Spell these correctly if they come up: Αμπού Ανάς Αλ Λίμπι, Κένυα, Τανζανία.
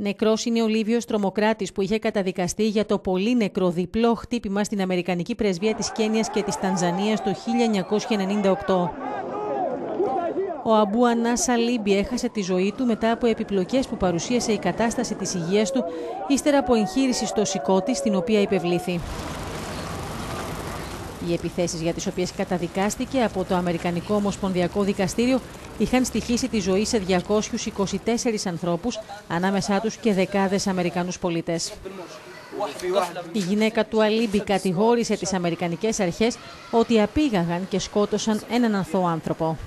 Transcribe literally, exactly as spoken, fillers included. Νεκρός είναι ο Λίβιος τρομοκράτης που είχε καταδικαστεί για το πολύ νεκρό διπλό χτύπημα στην Αμερικανική πρεσβεία της Κένυας και της Τανζανίας το χίλια εννιακόσια ενενήντα οκτώ. Ο Αμπού Ανάς Αλ Λίμπι έχασε τη ζωή του μετά από επιπλοκές που παρουσίασε η κατάσταση της υγείας του, ύστερα από εγχείρηση στο σηκώτη στην οποία υπευλήθη. Οι επιθέσεις για τις οποίες καταδικάστηκε από το Αμερικανικό Ομοσπονδιακό Δικαστήριο είχαν στοιχήσει τη ζωή σε διακόσιους είκοσι τέσσερις ανθρώπους, ανάμεσά τους και δεκάδες Αμερικανούς πολίτες. Η γυναίκα του Αλ Λίμπι κατηγόρησε τις Αμερικανικές αρχές ότι απήγαγαν και σκότωσαν έναν αθώο άνθρωπο.